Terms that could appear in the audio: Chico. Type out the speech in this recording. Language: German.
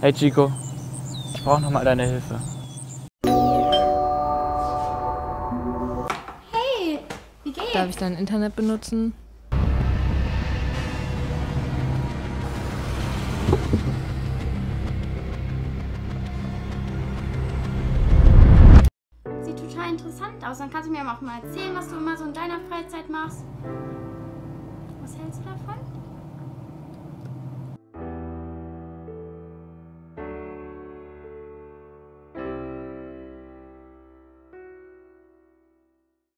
Hey Chico, ich brauche nochmal deine Hilfe. Hey, wie geht's? Darf ich dein Internet benutzen? Sieht total interessant aus. Dann kannst du mir auch mal erzählen, was du immer so in deiner Freizeit machst. Was hältst du davon?